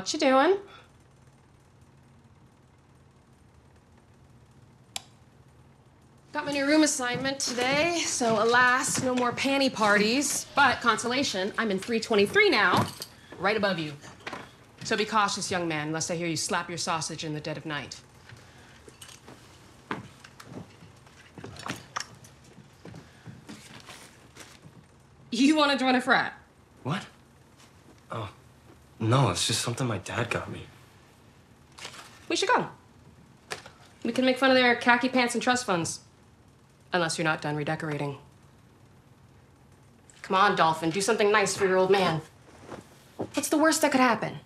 What you doing? Got my new room assignment today, so alas, no more panty parties. But consolation, I'm in 323 now, right above you. So be cautious, young man, lest I hear you slap your sausage in the dead of night. You want to join a frat? What? Oh, no, it's just something my dad got me. We should go. We can make fun of their khaki pants and trust funds. Unless you're not done redecorating. Come on, Dolphin, do something nice for your old man. What's the worst that could happen?